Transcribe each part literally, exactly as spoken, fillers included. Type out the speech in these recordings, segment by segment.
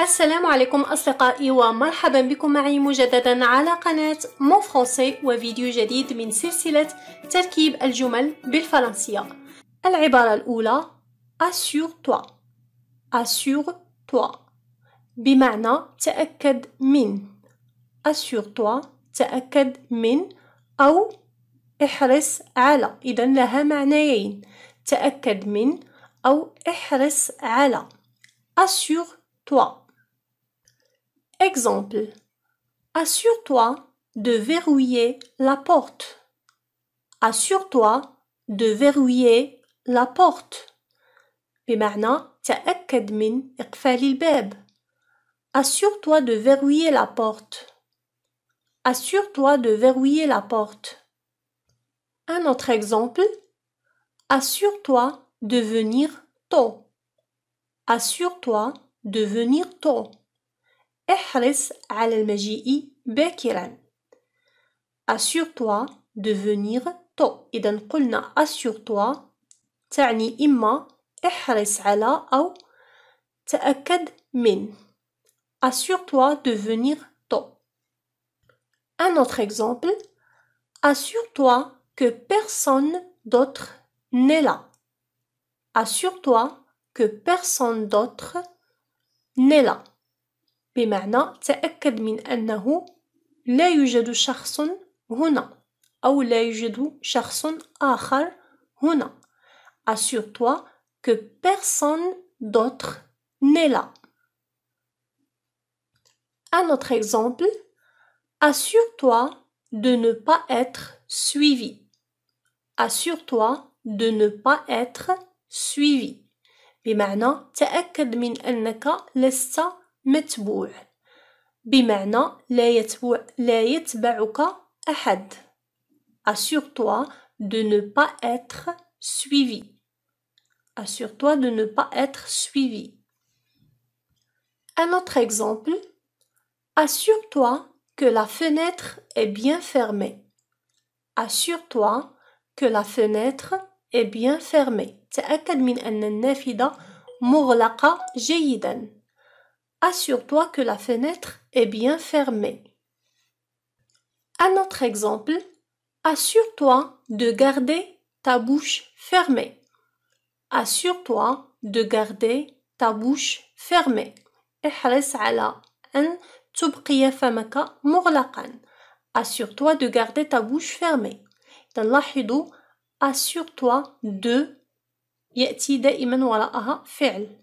السلام عليكم أصدقائي ومرحبا بكم معي مجددا على قناة مون فرونسي وفيديو جديد من سلسلة تركيب الجمل بالفرنسية. العبارة الأولى assure-toi assure-toi بمعنى تأكد من. assure-toi تأكد من أو احرص على، إذا لها معنيين، تأكد من أو احرص على. assure-toi. Exemple. Assure-toi de verrouiller la porte. Assure-toi de verrouiller la porte. بمعنى تأكد من إقفال الباب. Assure-toi de verrouiller la porte. Assure-toi de verrouiller la porte. Un autre exemple. Assure-toi de venir tôt. Assure-toi de venir tôt. احرص على المجيء باكرا. assure-toi de venir tôt. إذا قلنا assure-toi تعني إما احرص على أو تأكد من. assure-toi de venir tôt. Un autre exemple. assure-toi que personne d'autre n'est là. assure-toi que personne d'autre n'est là. بمعنى تأكد من أنه لا يوجد شخص هنا أو لا يوجد شخص آخر هنا. Assure-toi que personne d'autre n'est là. Un autre exemple. Assure-toi de ne pas être suivi. Assure-toi de ne pas être suivi. بمعنى تأكد من أنك لست متبوع، بمعنى لا يتبوع لا يتبعك أحد. Assure-toi de ne pas être suivi. Assure-toi de ne pas être suivi. Un autre exemple. Assure-toi que la fenêtre est bien fermée. Assure-toi que la fenêtre est bien fermée. تأكد من أن النافذة مغلقة جيدا. Assure-toi que la fenêtre est bien fermée. Un autre exemple. Assure-toi de garder ta bouche fermée. Assure-toi de garder ta bouche fermée. احرص على أن تبقي فمك مغلقا. Assure-toi de garder ta bouche fermée. لاحظوا assure-toi de يأتي دائما وراءها فعل.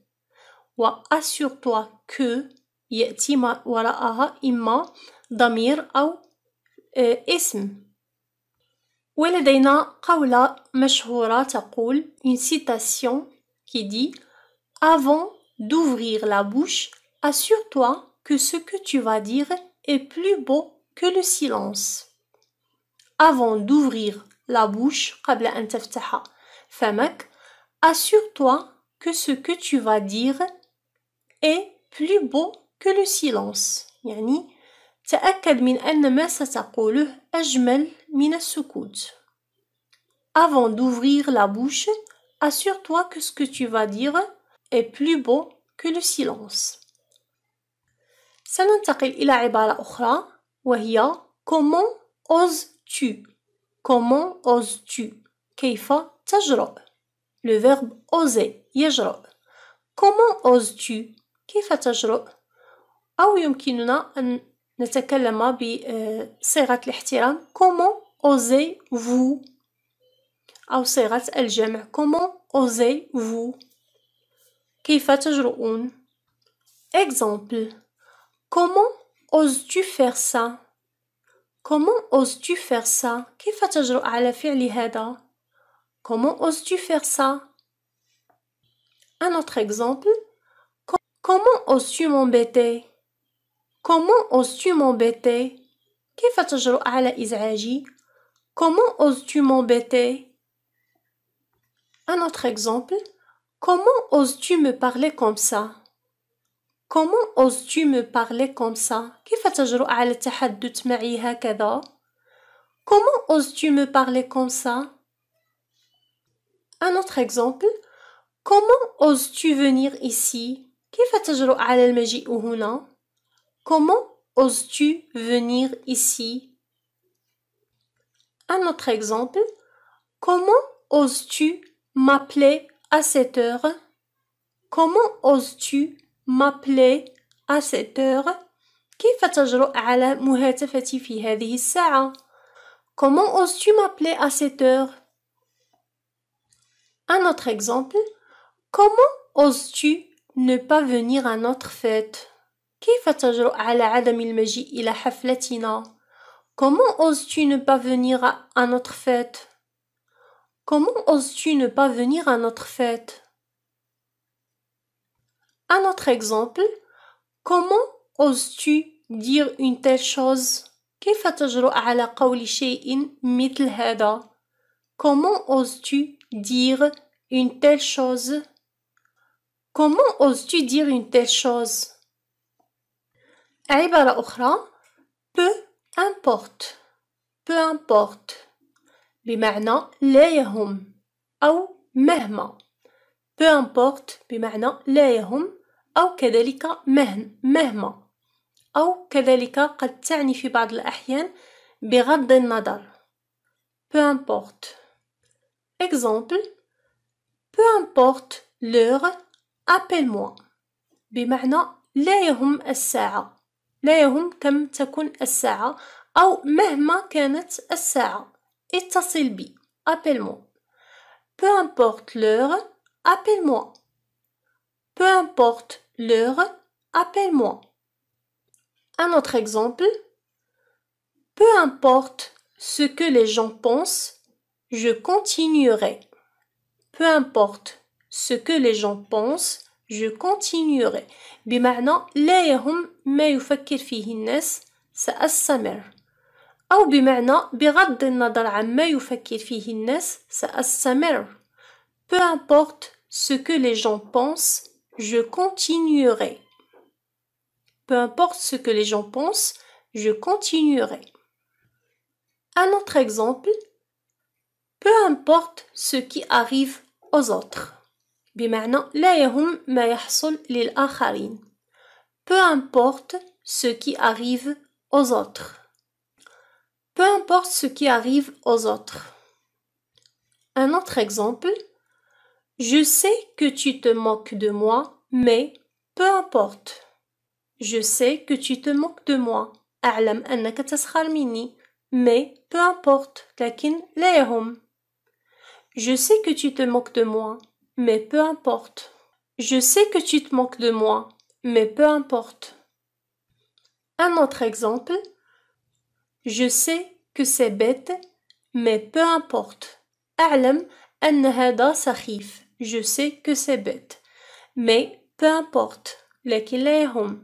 و assure-toi que يأتي وراءها إما ضمير أو اسم. ولدينا قولة مشهورة تقول une citation qui dit avant d'ouvrir la bouche, assure-toi que ce que tu vas dire est plus beau que le silence. Avant d'ouvrir la bouche قبل أن تفتح فمك, assure-toi que ce que tu vas dire est plus beau que le silence. يعني تأكد من أن ما ستقوله أجمل من السكوت. Avant d'ouvrir la bouche, assure-toi que ce que tu vas dire est plus beau que le silence. سننتقل إلى عبارة أخرى وهي comment oses-tu. Comment oses-tu كيف تجرؤ. Le verbe oser يجرؤ. Comment oses-tu كيف تجرؤ. أو يمكننا أن نتكلم بصيغة الاحترام comment osez-vous أو صيغة الجمع comment osez-vous كيف تجرؤون. Exemple. Comment oses-tu faire ça. Comment oses-tu faire ça كيف تجرؤ على فعل هذا. Comment oses-tu faire ça. Un autre exemple. Comment oses-tu m'embêter. Comment oses-tu m'embêter كيف تجرؤ على إزعاجي. Comment oses-tu m'embêter. Un autre exemple. Comment oses-tu me parler comme ça. Comment oses-tu me parler comme ça كيف تجرؤ على التحدث معي هكذا. Comment oses-tu me parler comme ça. Un autre exemple. Comment oses-tu venir ici. كيف تجرؤ على المجيء هنا؟ Comment oses-tu venir ici? Un autre exemple. Comment oses-tu m'appeler à cette heure? Comment oses-tu m'appeler à cette heure? كيف تجرؤ على مهاتفتي في هذه الساعة? Comment oses-tu m'appeler à cette heure? Un autre exemple. Comment oses-tu ne pas venir à notre fête? كيف تجرؤ على عدم المجيء إلى حفلتنا? Comment oses-tu ne pas venir à notre fête? Comment oses-tu ne pas venir à notre fête? Un autre exemple. Comment oses-tu dire une telle chose? كيف تجرؤ على قول شيء مثل هذا? Comment oses-tu dire une telle chose? Comment oses-tu dire une telle chose? عبارة أخرى. Peu importe. Peu importe. بمعنى لا يهم أو مهما. Peu importe بمعنى لا يهم أو كذلك مهما. أو كذلك قد تعني في بعض الأحيان بغض النظر. Peu importe. Exemple. Peu importe l'heure, appelle-moi. بمعنى لا يهم الساعة. لا يهم كم تكون الساعة أو مهما كانت الساعة. اتصل بي. Appelle-moi. Peu importe l'heure, appelle-moi. Peu importe l'heure, appelle-moi. Un autre exemple. Peu importe ce que les gens pensent, je continuerai. Peu importe ce que les gens pensent, je continuerai. بمعنى لا يهم ما يفكر فيه الناس سأستمر. أو بمعنى بغض النظر عن ما يفكر فيه الناس سأستمر. Peu importe ce que les gens pensent, je continuerai. Peu importe ce que les gens pensent, je continuerai. Un autre exemple. Peu importe ce qui arrive aux autres. بمعنى لا يهم ما يحصل للآخرين. Peu importe ce qui arrive aux autres. Peu importe ce qui arrive aux autres. Un autre exemple. Je sais que tu te moques de moi, mais peu importe. Je sais que tu te moques de moi. أعلم أنك تسخر مني. Mais peu importe. لكن لا يهم. Je sais que tu te moques de moi. Mais peu importe. Je sais que tu te moques de moi. Mais peu importe. Un autre exemple. Je sais que c'est bête. Mais peu importe. أعلم أن هذا سخيف. Je sais que c'est bête. Mais peu importe. لكن لا يهم.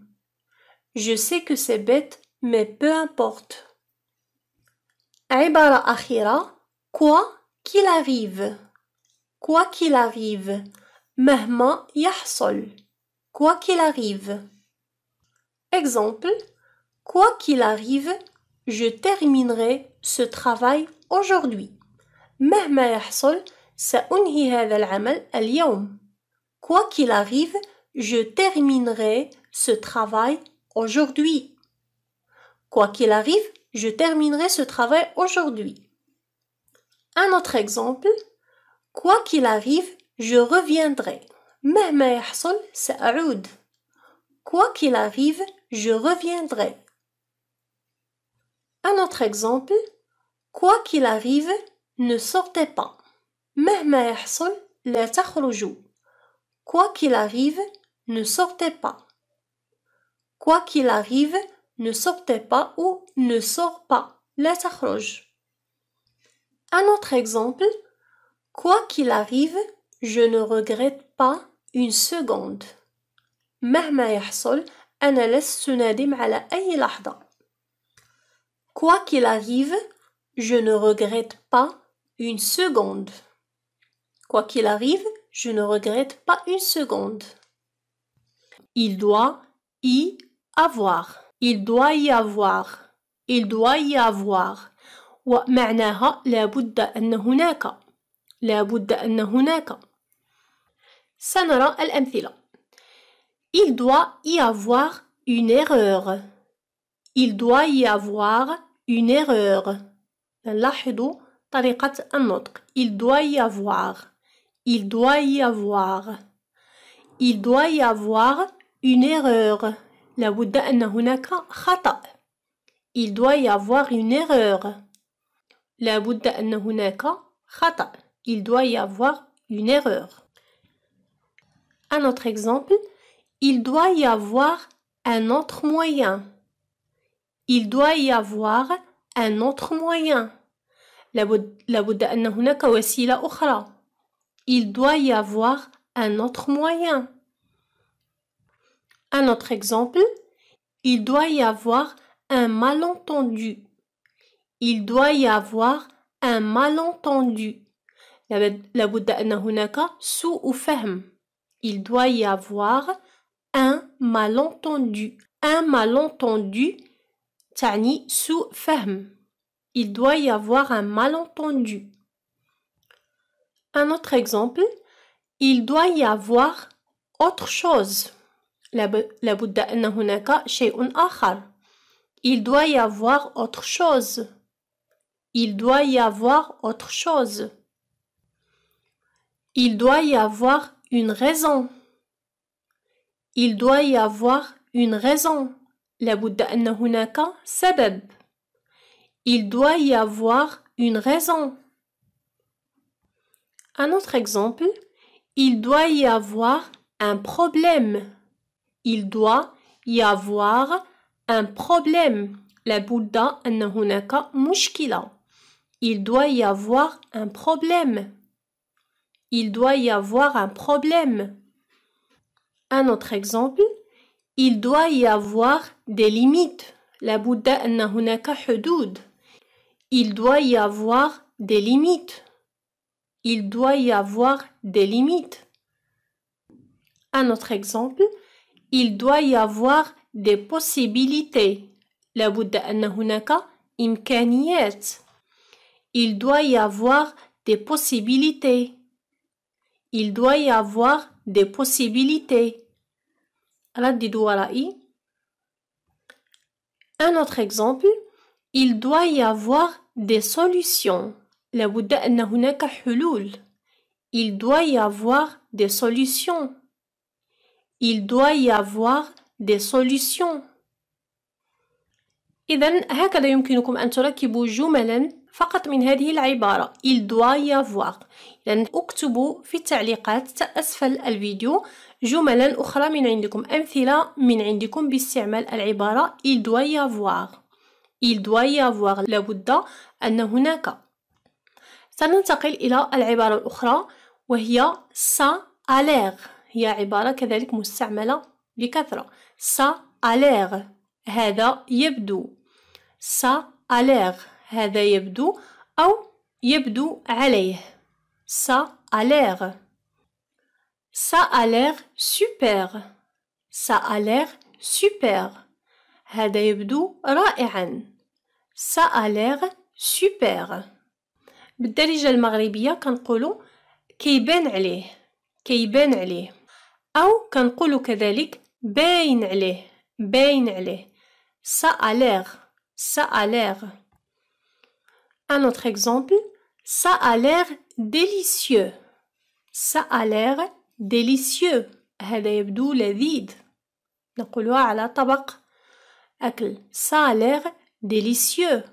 Je sais que c'est bête, mais peu importe. عبارة أخيرة. Quoi qu'il arrive. Quoi qu'il arrive. مهما يحصل. Quoi qu'il arrive. Exemple. Quoi qu'il arrive, je terminerai ce travail aujourd'hui. مهما يحصل, سأنهي هذا العمل اليوم. Quoi qu'il arrive, je terminerai ce travail aujourd'hui. Aujourd'hui. Quoi qu'il arrive, je terminerai ce travail aujourd'hui. Un autre exemple. Quoi qu'il arrive, je reviendrai. مهما يحصل سأعود. Quoi qu'il arrive, je reviendrai. Un autre exemple. Quoi qu'il arrive, ne sortez pas. مهما يحصل لا تخرجوا. Quoi qu'il arrive, ne sortez pas. Quoi qu'il arrive, ne sortez pas ou ne sors pas. La تخرج. Un autre exemple. Quoi qu'il arrive, je ne regrette pas une seconde. مهما يحصل, أنا لست نادم على أي لحظة. Quoi qu'il arrive, je ne regrette pas une seconde. Quoi qu'il arrive, je ne regrette pas une seconde. Il doit y avoir. Il doit y avoir. Il doit y avoir. ومعناها لا بد أن هناك. لا بد أن هناك. سنرى الأمثلة. Il doit y avoir une erreur. Il doit y avoir une erreur. نلاحظوا طريقة النطق. Il doit y avoir. Il doit y avoir. Il doit y avoir une erreur. لابد أن هناك خطأ. Il doit y avoir une erreur. لابد أن هناك خطأ. Il doit y avoir une erreur. Un autre exemple. Il doit y avoir un autre moyen. Il doit y avoir un autre moyen. لابد أن هناك وسيلة أخرى. Il doit y avoir un autre moyen. Un autre exemple. Il doit y avoir un malentendu. Il doit y avoir un malentendu. لابد أن هناك سوء فهم. Il doit y avoir un malentendu. Un malentendu تعني سوء فهم. Il doit y avoir un malentendu. Un autre exemple. Il doit y avoir autre chose. لابد أن هناك شيء آخر. Il doit y avoir autre chose. Il doit y avoir autre chose. Il doit y avoir une raison. Il doit y avoir une raison. لابد أن هناك سبب. Il doit y avoir une raison. Un autre exemple. Il doit y avoir un problème. Il doit y avoir un problème. لابد أن هناك مشكلة. Il doit y avoir un problème. Il doit y avoir un problème. Un autre exemple. Il doit y avoir des limites. لابد أن هناك حدود. Il doit y avoir des limites. Il doit y avoir des limites. Un autre exemple. Il doit y avoir des possibilités. لابد أن هناك إمكانيات. Il doit y avoir des possibilités. Il doit y avoir des possibilités. رددوا ورائي. Un autre exemple. Il doit y avoir des solutions. لابد أن هناك حلول. Il doit y avoir des solutions. Il doit y avoir des solutions. إذن هكذا يمكنكم أن تركبوا جملا فقط من هذه العبارة. Il doit y avoir. إذن اكتبوا في التعليقات أسفل الفيديو جملا أخرى من عندكم، أمثلة من عندكم باستعمال العبارة Il doit y avoir. Il doit y avoir. لابد أن هناك. سننتقل إلى العبارة الأخرى وهي ça a l'air. هي عبارة كذلك مستعملة بكثرة. ça a l'air. هذا يبدو. ça a l'air. هذا يبدو أو يبدو عليه. ça a l'air. ça a l'air super. ça a l'air super. هذا يبدو رائعا. ça a l'air super. بالدارجة المغربية كنقولوا كيبان عليه. كيبان عليه. أو كنقولوا كذلك باين عليه. باين عليه. ça a l'air. ça a l'air. Un autre exemple. Ça a l'air délicieux. Ça a l'air délicieux. هذا يبدو لذيذ. نقولها على طبق أكل. Ça a l'air délicieux.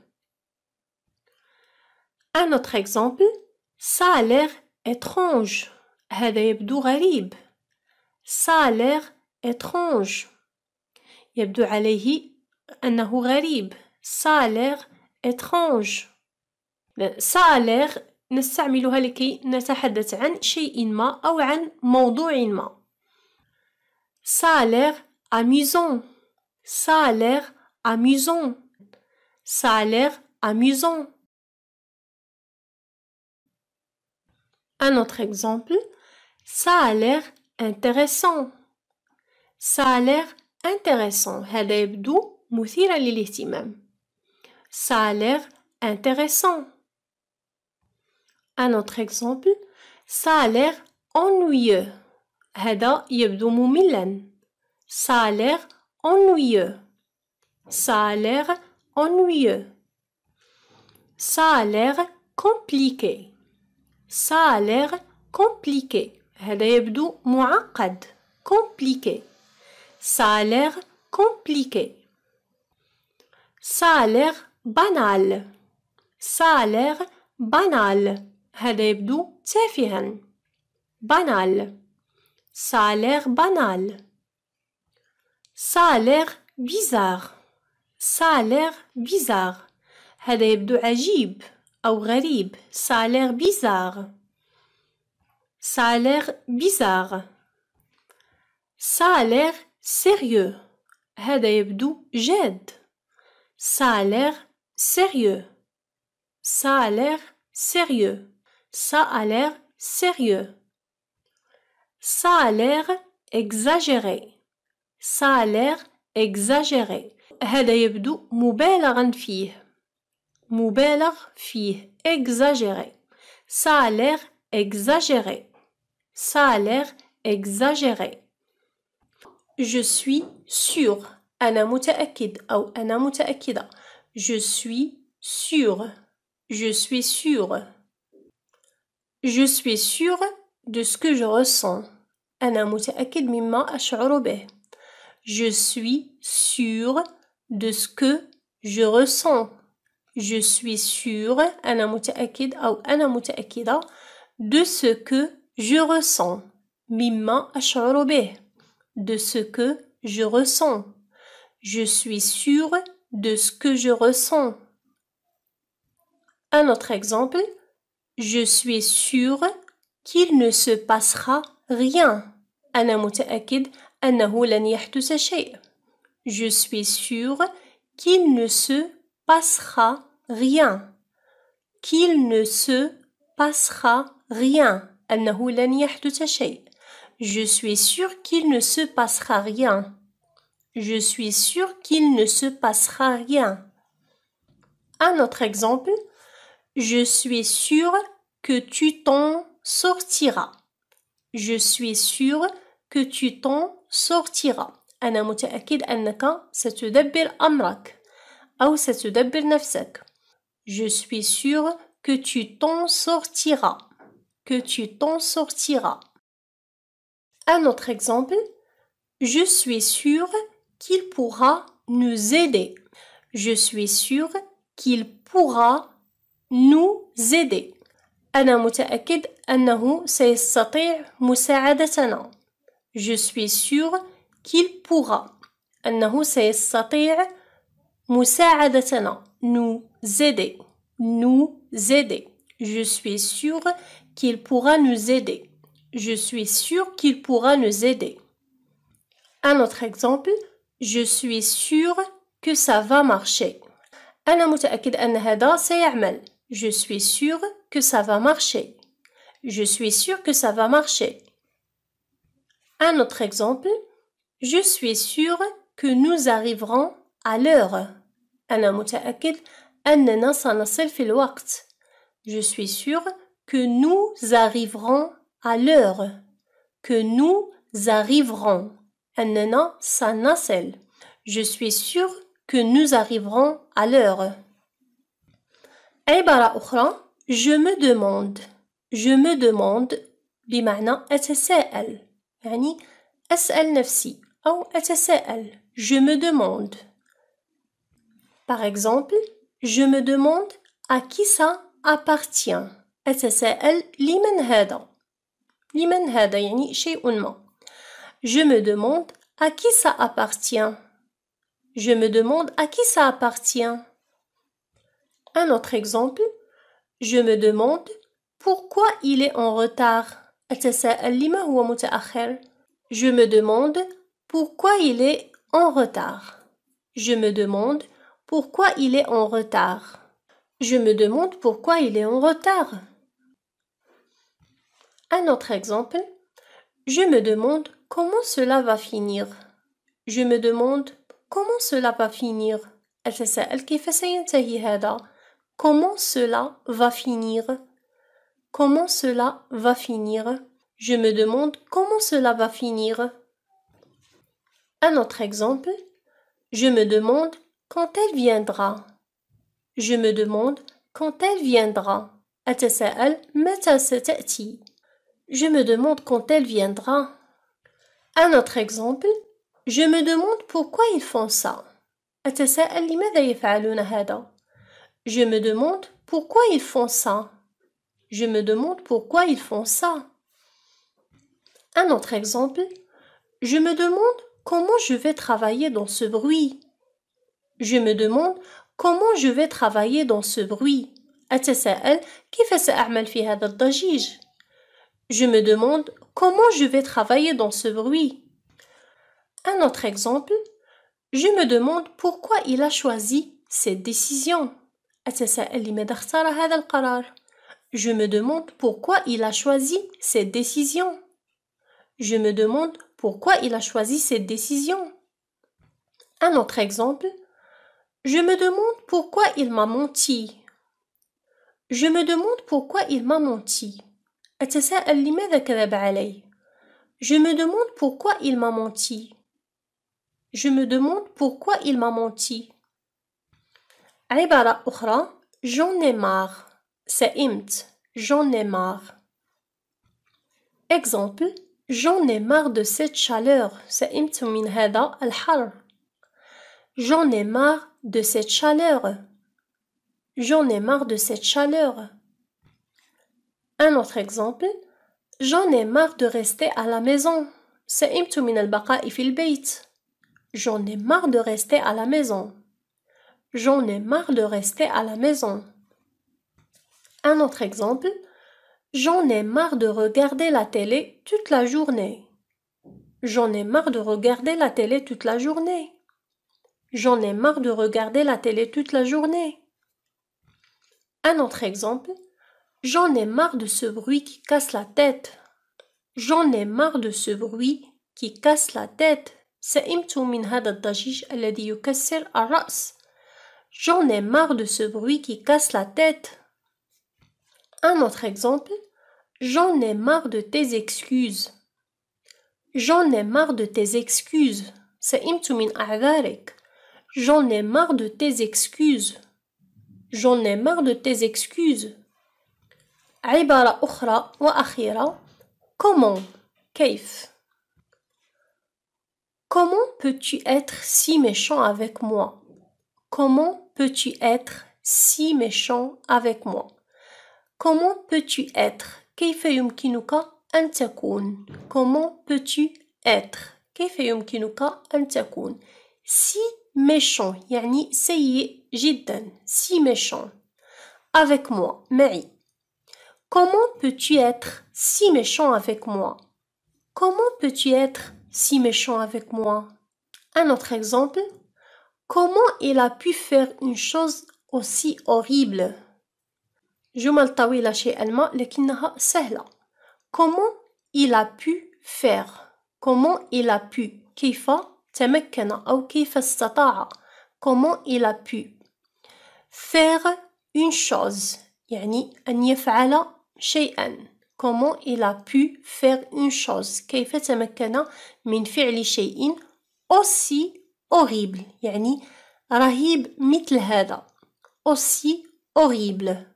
Un autre exemple. Ça a l'air étrange. هذا يبدو غريب. Ça a l'air étrange. يبدو عليه أنه غريب. Ça a l'air étrange. Ça a l'air نستعملها لكي نتحدث عن شيء ما أو عن موضوع ما. Ça a l'air amusant. Ça a l'air amusant. Ça a l'air amusant. Un autre exemple. Ça a l'air intéressant. Ça a l'air intéressant. هذا يبدو مثيرا للاهتمام. Ça a l'air intéressant. Un autre exemple. Ça a l'air ennuyeux. هذا يبدو مملا. Ça a l'air ennuyeux. Ça a l'air ennuyeux. Ça a l'air compliqué. Ça a l'air compliqué. هذا يبدو معقد. Compliqué. Ça a l'air compliqué. Ça a l'air banal. Ça a l'air banal. هذا يبدو تافها. Banal. Ça a l'air banal. Ça a l'air bizarre. Ça a l'air bizarre. هذا يبدو عجيب أو غريب. Ça a l'air bizarre. Ça a l'air bizarre. Ça a l'air sérieux. هذا يبدو جاد. Ça a l'air sérieux. Ça a l'air sérieux. Ça a l'air sérieux. Ça a l'air exagéré. Ça a l'air exagéré. هذا يبدو مبالغا فيه. مبالغ فيه. Exagéré. Ça a l'air exagéré. Ça a l'air exagéré. Je suis sûr. أنا متأكد أو أنا متأكدة. Je suis sûr. Je suis sûr. Je suis sûr de ce que je ressens. أنا متأكد مما أشعر به. Je suis sûr de ce que je ressens. Je suis sûr. أنا متأكد أو أنا متأكدة. De ce que je ressens. مما أشعر به. De ce que je ressens. Je suis sûr de ce que je ressens. Un autre exemple. Je suis sûr qu'il ne se passera rien. أنا متأكد أنه لن يحدث شيء. Je suis sûr qu'il ne se passera rien. Qu'il ne se passera rien. أنه لن يحدث شيء. Je suis sûr qu'il ne se passera rien. Je suis sûr qu'il ne se passera rien. Un autre exemple. Je suis sûr que tu t'en sortiras. Je suis sûr que tu t'en sortiras. أنا متأكد أنك ستدبر أمرك أو ستدبر نفسك. Je suis sûr que tu t'en sortiras. Que tu t'en sortiras. Un autre exemple. Je suis sûr qu'il pourra nous aider. Je suis sûr qu'il pourra nous aider. أنا متأكد أنه سيستطيع مساعدتنا. Je suis sûr qu'il pourra. أنه سيستطيع مساعدتنا. Nous aider. Nous aider. Je suis sûr qu'il pourra nous aider. Je suis sûr qu'il pourra nous aider. Un autre exemple. Je suis sûr que ça va marcher. أنا متأكد أن هذا سيعمل. Je suis sûr que ça va marcher. Je suis sûr que ça va marcher. Un autre exemple. Je suis sûr que nous arriverons à l'heure. أنا متأكد أننا سنصل في الوقت. Je suis sûr que nous arriverons à l'heure. Que nous arriverons. أننا سنصل. Je suis sûr que nous arriverons à l'heure. عبارة أخرى. Je me demande. Je me demande بمعنى أتساءل. يعني أسأل نفسي أو أتساءل. Je me demande. Par exemple, je me demande à qui ça appartient. أتساءل لمن هذا. لمن هذا يعني شيء ما. Je me demande à qui ça appartient. Je me demande à qui ça appartient. Un autre exemple. Je me demande pourquoi il est en retard. أتساءل لما هو متأخر. Je me demande pourquoi il est en retard. Je me demande pourquoi il est en retard. Je me demande pourquoi il est en retard. Un autre exemple. Je me demande comment cela va finir. Je me demande comment cela va finir. أتساءل كيف سينتهي هذا. Comment cela va finir. Comment cela va finir. Je me demande comment cela va finir. Un autre exemple, je me demande quand elle viendra. Je me demande quand elle viendra. أتساءل متى ستأتي. Je me demande quand elle viendra. Un autre exemple, je me demande pourquoi ils font ça. أتساءل لماذا يفعلون هذا. Je me demande pourquoi ils font ça. Je me demande pourquoi ils font ça. Un autre exemple, je me demande comment je vais travailler dans ce bruit. Je me demande comment je vais travailler dans ce bruit. أتساءل كيف سأعمل في هذا الضجيج. Je me demande comment je vais travailler dans ce bruit. Un autre exemple, je me demande pourquoi il a choisi cette décision. أتساءل لماذا اختار هذا القرار. Je me demande pourquoi il a choisi cette décision. Je me demande pourquoi il a choisi cette décision. Un autre exemple, je me demande pourquoi il m'a menti. Je me demande pourquoi il m'a menti. أتساءل لماذا كذب علي. Je me demande pourquoi il m'a menti. Je me demande pourquoi il m'a menti. عبارة أخرى, j'en ai marre. سئمت, j'en ai marre. Exemple, j'en ai marre de cette chaleur. سئمت من هذا الحر. J'en ai marre de cette chaleur. J'en ai marre de cette chaleur. Un autre exemple, j'en ai marre de rester à la maison. سئمت من البقاء في البيت. J'en ai marre de rester à la maison. J'en ai marre de rester à la maison. Un autre exemple, j'en ai marre de regarder la télé toute la journée. J'en ai marre de regarder la télé toute la journée. J'en ai marre de regarder la télé toute la journée. Un autre exemple, j'en ai marre de ce bruit qui casse la tête. J'en ai marre de ce bruit qui casse la tête. سئمت من هذا الضجيج الذي يكسر الرأس. J'en ai marre de ce bruit qui casse la tête. Un autre exemple, j'en ai marre de tes excuses. J'en ai marre de tes excuses. سئمت من أعذارك. J'en ai marre de tes excuses. J'en ai marre de tes excuses. عبارة أخرى وأخيرة. Comment, كيف. Comment peux-tu être si méchant avec moi? Comment peux-tu être si méchant avec moi? Comment peux-tu être? كيف يمكنك أن تكون. Comment peux-tu être? كيف يمكنك أن تكون. Si méchant, يعني سيء جدا. Si méchant. Avec moi, معي. Comment peux-tu être si méchant avec moi? Comment peux-tu être si méchant avec moi? Un autre exemple. Comment il a pu faire une chose aussi horrible? جمل طويلة شيئا ما لكنها سهلة. Comment il a pu faire? Comment il a pu? كيف تمكن أو كيف استطاع. Comment il a pu faire une chose يعني أن يفعل شيئا. Comment il a pu faire une chose. كيف تمكن من فعل شيء aussi horrible يعني رهيب مثل هذا. Aussi horrible.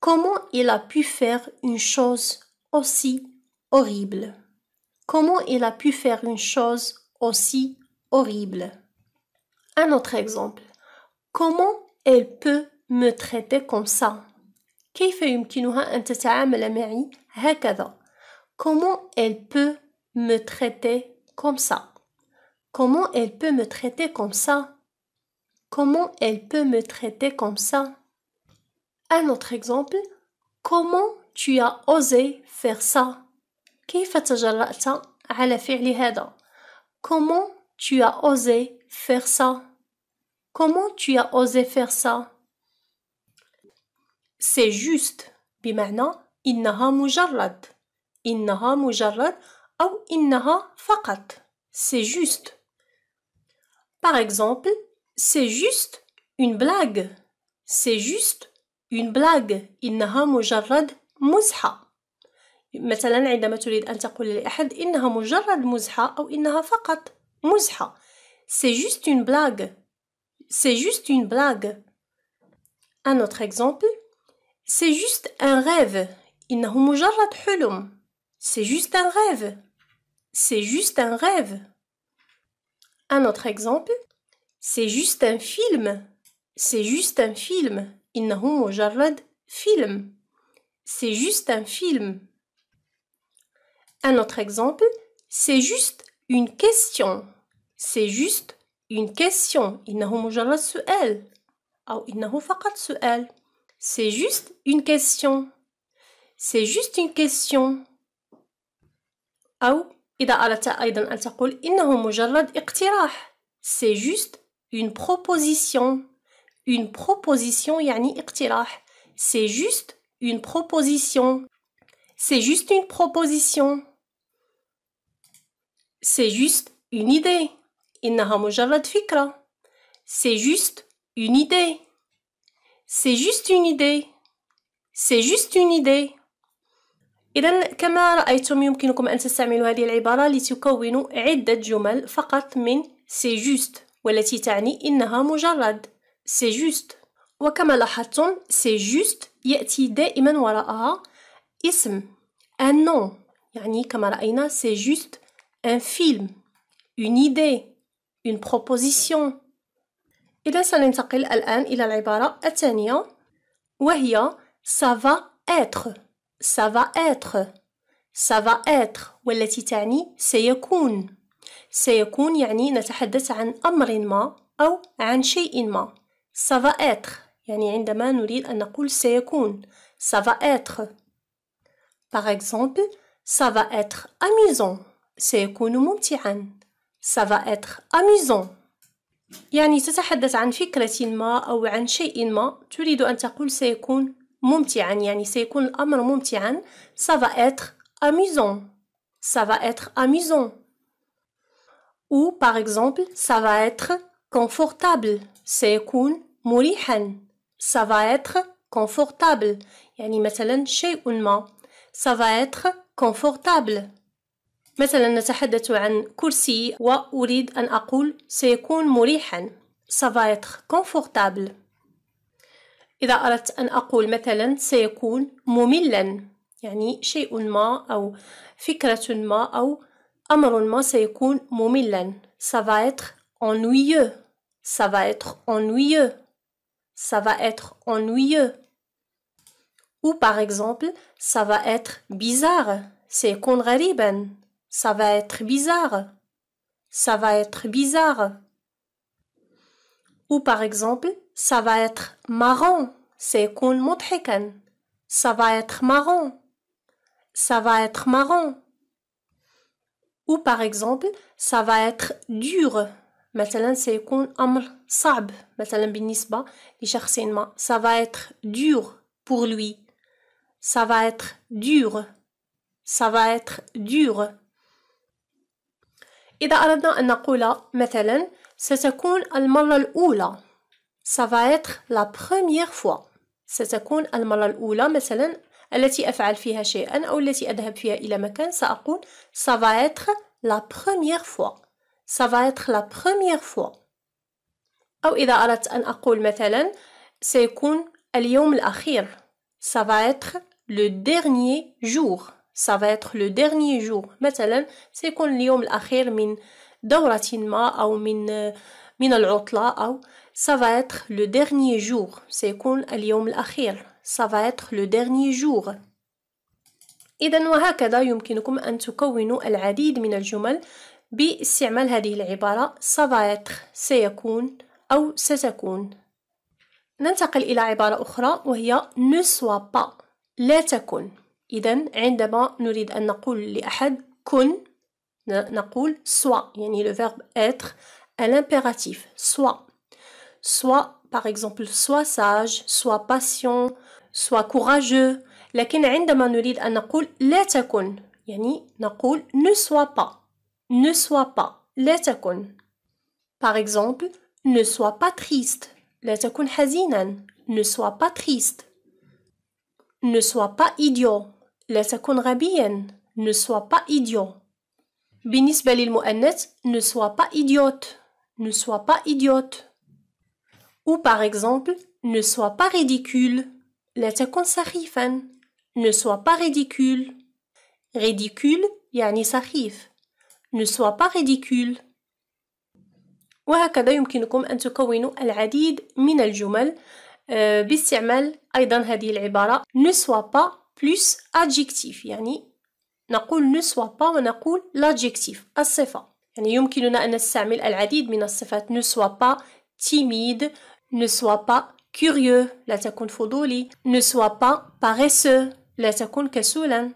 Comment il a pu faire une chose aussi horrible. Comment il a pu faire une chose aussi horrible. Un autre exemple. Comment elle peut me traiter comme ça? كيف يمكنها أن تتعامل معي هكذا. Comment elle peut me traiter comme ça? Comment elle peut me traiter comme ça? Comment elle peut me traiter comme ça? Un autre exemple. Comment tu as osé faire ça? كيف تجرأت على فعل هذا. Comment tu as osé faire ça? Comment tu as osé faire ça? C'est juste. بمعنى إنها مجرد. إنها مجرد أو إنها فقط. C'est juste. Par exemple, c'est juste une blague. C'est juste une blague. إنها مجرد مزحة. مثلا عندما تريد أن تقول لأحد إنها مجرد مزحة أو إنها فقط مزحة. C'est juste une blague. C'est juste une blague. Un autre exemple. C'est juste un rêve. C'est juste un rêve. C'est juste un rêve. Un autre exemple. C'est juste un film. C'est juste un film. Film. C'est juste un film. Un autre exemple. C'est juste une question. C'est juste une question. C'est juste une question. C'est juste une question. C'est juste une proposition. Une proposition, c'est juste une proposition. C'est juste une proposition. C'est juste une idée. C'est juste une idée. C'est juste une idée. C'est juste une idée. إذا كما رأيتم يمكنكم أن تستعملوا هذه العبارة لتكونوا عدة جمل فقط من سي جوست والتي تعني إنها مجرد سي جوست. وكما لاحظتم سي جوست يأتي دائما وراءها اسم un nom يعني كما رأينا سي جوست un film une idée une proposition. إذا سننتقل الآن إلى العبارة الثانية وهي ça va être. Ça va être. Ça va être. والتي تعني سيكون. سيكون يعني نتحدث عن أمر ما أو عن شيء ما. Ça va être. يعني عندما نريد أن نقول سيكون. Ça va être. Par exemple, ça va être amusant. سيكون ممتعا. Ça va être amusant. يعني تتحدث عن فكرة ما أو عن شيء ما تريد أن تقول سيكون ممتعاً يعني سيكون الأمر ممتعاً. Ça va être amusant. Ça va être amusant. Ou par exemple, ça va être confortable. سيكون مريحاً. Ça va être confortable. يعني مثلاً شيء ما. Ça va être confortable. مثلاً نتحدث عن كرسي وأريد أن أقول سيكون مريحاً. Ça va être confortable. إذا أردت أن أقول مثلا سيكون مملا يعني شيء ما أو فكرة ما أو أمر ما سيكون مملا. Ça va être ennuyeux. Ça va être ennuyeux. Ça va être ennuyeux. Ou par exemple ça va être bizarre. سيكون غريبا. Ça va être bizarre. Ça va être bizarre. Ou par exemple ça va être marrant. سيكون مضحكا. Ça va être marrant. Ça va être marrant. Ou par exemple, ça va être dur. مثلا سيكون أمر صعب. مثلا بالنسبة لشخص ما. Ça va être dur pour lui. Ça va être dur. Ça va être dur. إذا أردنا أن نقول مثلا ستكون المرة الأولى. Ça va être la première fois. ستكون المرة الأولى مثلا التي أفعل فيها شيئا أو التي أذهب فيها إلى مكان سأقول ça va être la première fois. Ça va être la première fois. أو إذا أردت أن أقول مثلا سيكون اليوم الأخير. Ça va être le dernier jour. Ça va être le dernier jour. مثلا سيكون اليوم الأخير من دورة ما أو من من العطلة أو ça va être le dernier jour. سيكون اليوم الأخير. Ça va être le dernier jour. إذن وهكذا يمكنكم أن تكونوا العديد من الجمل باستعمال هذه العبارة ça va être سيكون أو ستكون. ننتقل إلى عبارة أخرى وهي ne sois pas لا تكن. إذن عندما نريد أن نقول لأحد كن نقول sois يعني le verbe être à l'impératif sois. Soit, par exemple, soit sage, soit patient, soit courageux. لكن عندما نريد أن نقول لا تكن يعني نقول ne sois pas. Ne sois pas. لا تكن. Par exemple, ne sois pas triste. لا تكن حزينا. Ne sois pas triste. Ne sois pas idiot. لا تكن غبيا. Ne sois pas idiot. بالنسبة للمؤنث ne sois pas idiote. ne sois pas idiote. Ou par exemple, ne sois pas ridicule. لا تكن سخيفا. Ne sois pas ridicule. Ridicule يعني سخيف. Ne sois pas ridicule. وهكذا يمكنكم أن تكونوا العديد من الجمل باستعمال أيضا هذه العبارة ne sois pas plus adjectif. يعني نقول ne sois pas ونقول l'adjectif الصفة. يعني يمكننا أن نستعمل العديد من الصفات ne sois pas timide, ne sois pas curieux, لا تكن فضولي, ne sois pas paresseux, لا تكن كسولا.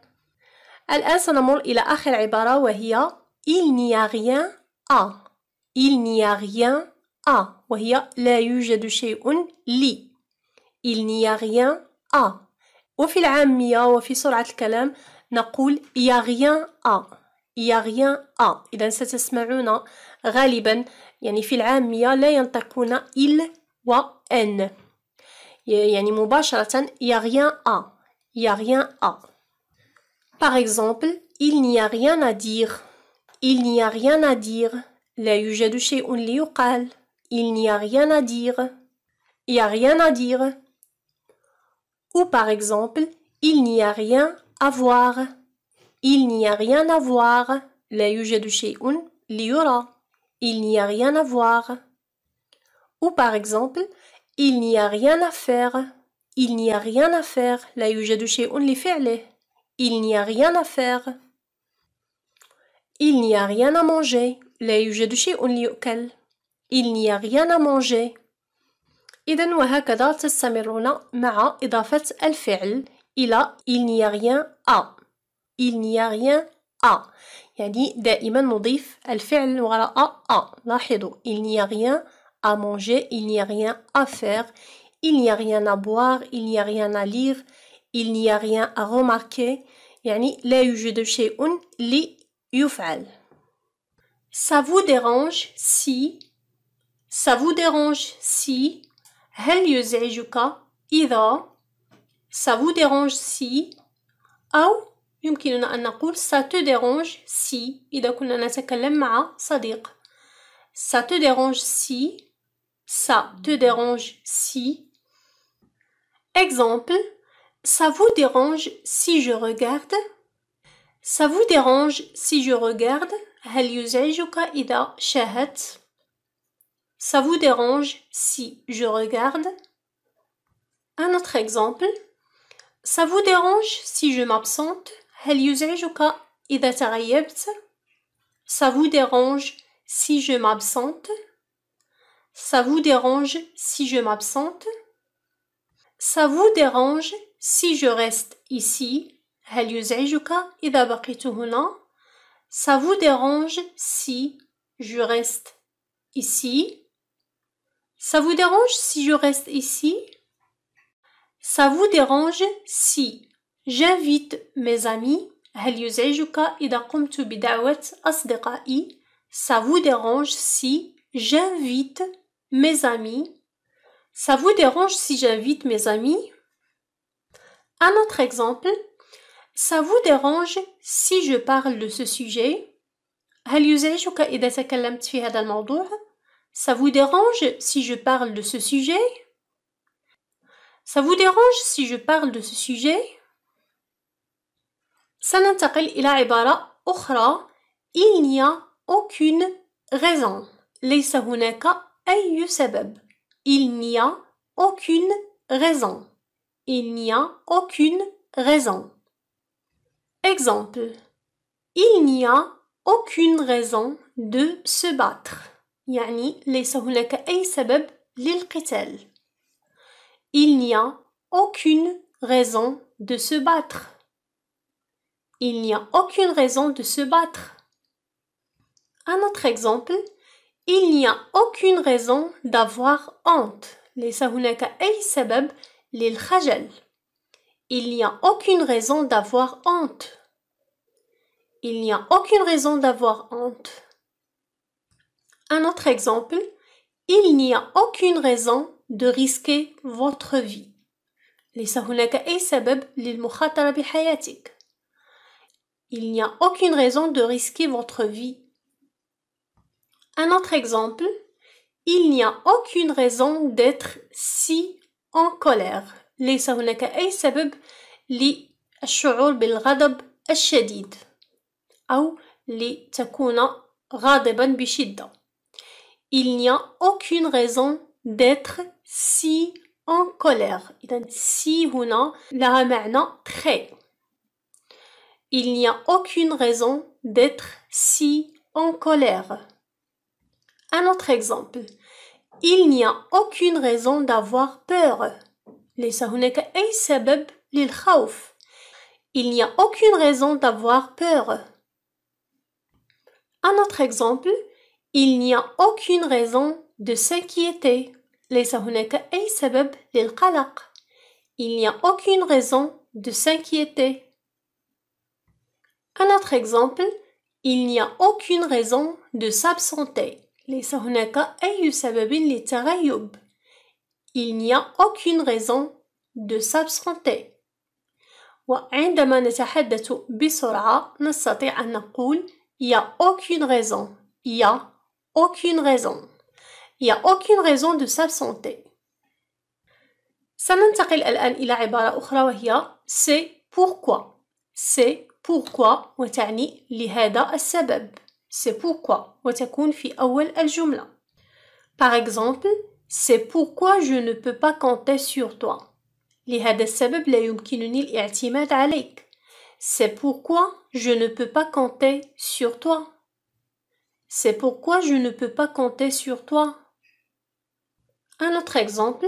الآن سنمر إلى آخر عبارة وهي il n'y a rien à. Il n'y a rien à وهي لا يوجد شيء لي. Il n'y a rien à. وفي العامية وفي سرعة الكلام نقول il n'y a rien à. Il n'y a rien à. إذا ستسمعون غالبا يعني في العامية لا ينطقون il و ان. يعني مباشرة il n'y a rien à. Il n'y a rien à. Par exemple, il n'y a rien à dire. Il n'y a rien à dire. لا يوجد شيء ليقال. Il n'y a rien à dire. Il n'y a rien à dire. Ou par exemple, il n'y a rien à voir. Il n'y a rien à voir. لا يوجد شيء ليرى. Il n'y a rien à voir. Ou par exemple, il n'y a rien à faire. Il n'y a rien à faire. لا يوجد شيء لفعله. Il n'y a rien à faire. Il n'y a rien à manger. لا يوجد شيء ليؤكل. Il n'y a rien à manger. إذن وهكذا تستمرون مع إضافة الفعل إلى il n'y a rien à. Il n'y a rien à. يعني دائما نضيف الفعل وراء à. لاحظوا il n'y a rien à manger, il n'y a rien à faire, il n'y a rien à boire, il n'y a rien à lire, il n'y a rien à remarquer. يعني لا يوجد شيء ليفعل. Ça vous dérange si, ça vous dérange si, هل يزعجك إذا, ça vous dérange si, أو يمكننا أن نقول ça te dérange si إذا كنا نتكلم مع صديق. Ça te dérange si, ça te dérange si. Exemple, ça vous dérange si je regarde, ça vous dérange si je regarde. هل يزعجك إذا شاهدت؟ Ça vous dérange si je regarde. Un autre exemple. Ça vous dérange si je m'absente? هل يزعجك إذا تغيبت؟ Ça vous dérange si je m'absente? Ça vous dérange si je m'absente? Ça vous dérange si je reste ici? هل يزعجك إذا بقيت هنا؟ Ça vous dérange si je reste ici? Ça vous dérange si je reste ici? Ça vous dérange si j'invite mes amis? هل يزعجك إذا قمت بدعوة أصدقائي? Ça vous dérange si j'invite mes amis? Ça vous dérange si j'invite mes amis? Un autre exemple. Ça vous dérange si je parle de ce sujet? هل يزعجك إذا تكلمت في هذا الموضوع? Ça vous dérange si je parle de ce sujet? Ça vous dérange si je parle de ce sujet? سننتقل إلى عبارة أخرى. Il n'y a aucune raison. ليس هناك أي سبب. Il n'y a aucune raison. Il n'y a aucune raison. Exemple, il n'y a aucune raison de se battre. يعني ليس هناك أي سبب للقتال. Il n'y a aucune raison de se battre. Il n'y a aucune raison de se battre. Un autre exemple, il n'y a aucune raison d'avoir honte. ليس هناك أي سبب للخجل. Il n'y a aucune raison d'avoir honte. Il n'y a aucune raison d'avoir honte. Un autre exemple. Il n'y a aucune raison de risquer votre vie. ليس هناك أي سبب للمخاطرة بحياتك. Il n'y a aucune raison de risquer votre vie. Un autre exemple. Il n'y a aucune raison d'être si en colère. ليس هناك أي سبب للشعور بالغضب الشديد أو لتكون غاضبا بشدة. Il n'y a aucune raison d'être si en colère. إذن si هنا لها معنى très. Il n'y a aucune raison d'être si en colère. Un autre exemple. Il n'y a aucune raison d'avoir peur. ليس هناك أي سبب للخوف. Il n'y a aucune raison d'avoir peur. Un autre exemple. Il n'y a aucune raison de s'inquiéter. ليس هناك أي سبب للقلق. Il n'y a aucune raison de s'inquiéter. Un autre exemple. Il n'y a aucune raison de s'absenter. ليس هناك أي سبب للتغيب. Il n'y a aucune raison de s'absenter. وعندما نتحدث بسرعة نستطيع أن نقول il n'y a aucune raison. Il n'y a aucune raison. Il n'y a aucune raison de s'absenter. سننتقل الآن إلى عبارة أخرى وهي c'est pourquoi. C'est pourquoi وتعني لهذا السبب. C'est pourquoi وتكون في أول الجملة. Par exemple, c'est pourquoi je ne peux pas compter sur toi. لهذا السبب لا يمكنني الاعتماد عليك. C'est pourquoi je ne peux pas compter sur toi. C'est pourquoi je ne peux pas compter sur toi. Un autre exemple,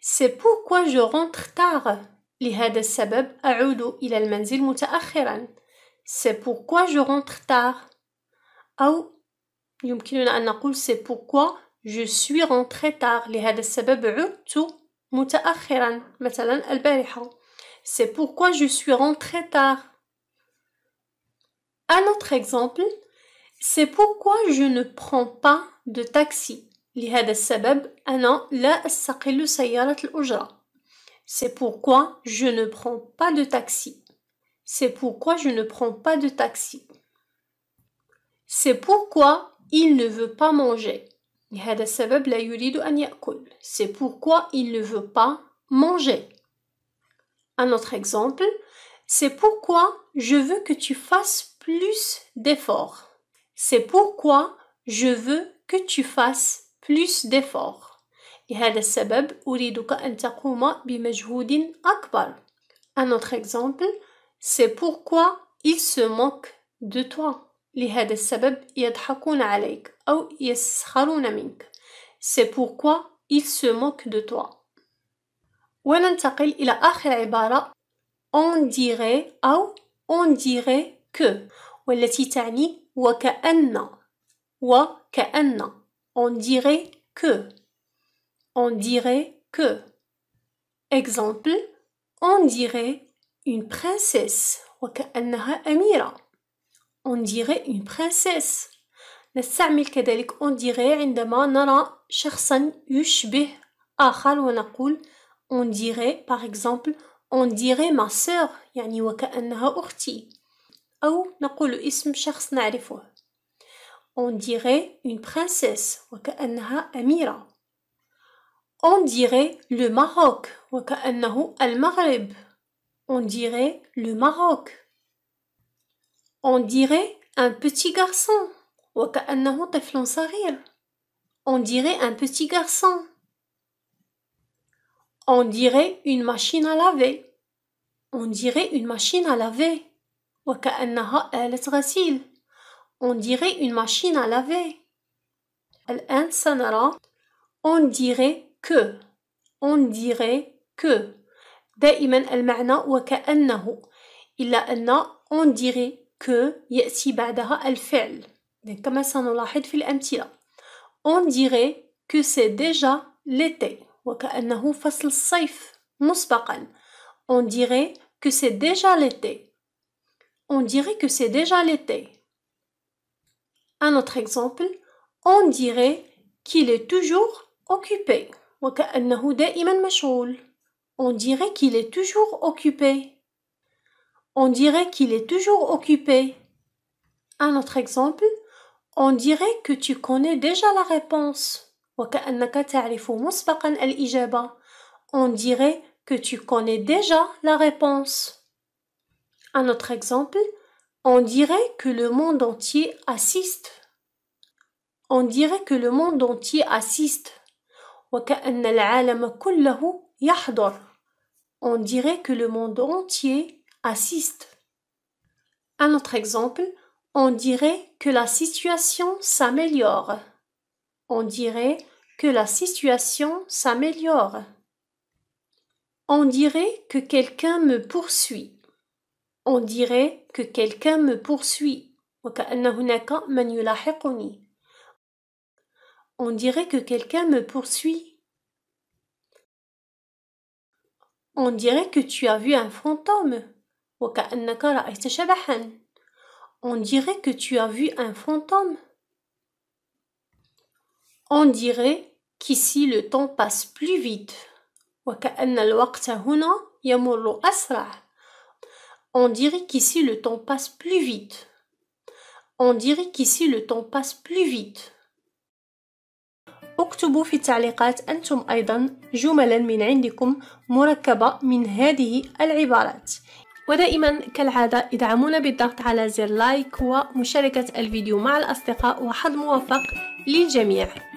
c'est pourquoi je rentre tard. لهذا السبب أعود إلى المنزل متأخرا. C'est pourquoi je rentre tard. أو يمكننا أن نقول c'est pourquoi je suis rentré tard. لهذا السبب عدت متأخرا. مثلا البارحة. C'est pourquoi je suis rentré tard. Un autre exemple. C'est pourquoi je ne prends pas de taxi. لهذا السبب أنا لا أستقل سيارة الأجرة. C'est pourquoi je ne prends pas de taxi. C'est pourquoi je ne prends pas de taxi. C'est pourquoi il ne veut pas manger. لهذا السبب لا يريد أن يأكل. C'est pourquoi il ne veut pas manger. Un autre exemple. C'est pourquoi je veux que tu fasses plus d'efforts. C'est pourquoi je veux que tu fasses plus d'efforts. لهذا السبب أريدك أن تقوم بمجهود أكبر. Un autre exemple. C'est pourquoi il se moque de toi. لهذا السبب يضحكون عليك أو يسخرون منك. C'est pourquoi ils se moquent de toi. وننتقل إلى آخر عبارة on dirait أو on dirait que والتي تعني وكأن. وكأن on dirait que. On dirait que. Exemple, on dirait une princesse وكأنها أميرة. On dirait une princesse. نستعمل كذلك on dirait عندما نرى شخصا يشبه آخر ونقول on dirait. Par exemple, on dirait ma sœur يعني وكأنها أختي. أو نقول اسم شخص نعرفه. On dirait une princesse وكأنها أميرة. On dirait le Maroc وكأنه المغرب. On dirait le Maroc. On dirait un petit garçon. وكأنه طفل صغير. On dirait un petit garçon. On dirait une machine à laver. On dirait une machine à laver. وكأنها آلة غسيل. On dirait une machine à laver. الآن سنرى on dirait que. On dirait que. دائما المعنى وكأنه. إلا أن on dirait que يأتي بعدها الفعل كما سنلاحظ في الأمثلة. On dirait que c'est déjà l'été وكأنه فصل الصيف مسبقا. On dirait que c'est déjà l'été. On dirait que c'est déjà l'été. Un autre exemple. On dirait qu'il est toujours occupé وكأنه دائما مشغول. On dirait qu'il est toujours occupé. On dirait qu'il est toujours occupé. Un autre exemple. On dirait que tu connais déjà la réponse. وكأنك تعرف مسبقا الإجابة. On dirait que tu connais déjà la réponse. Un autre exemple, on dirait que le monde entier assiste. On dirait que le monde entier assiste. وكأن العالم كله يحضر. On dirait que le monde entier assiste. Un autre exemple, on dirait que la situation s'améliore. On dirait que la situation s'améliore. On dirait que quelqu'un me poursuit. On dirait que quelqu'un me poursuit. وكأن هناك من يلاحقني. On dirait que quelqu'un me poursuit. On dirait que tu as vu un fantôme. وكأنك رأيت شبحا. On dirait que tu as vu un fantôme. On dirait qu'ici le temps passe plus vite. وكأن الوقت هنا يمر أسرع. On dirait qu'ici le temps passe plus vite. On dirait qu'ici le temps passe plus vite. اكتبوا في التعليقات أنتم أيضا جملا من عندكم مركبة من هذه العبارات. ودائما كالعادة ادعمونا بالضغط على زر لايك ومشاركة الفيديو مع الأصدقاء، وحظ موفق للجميع.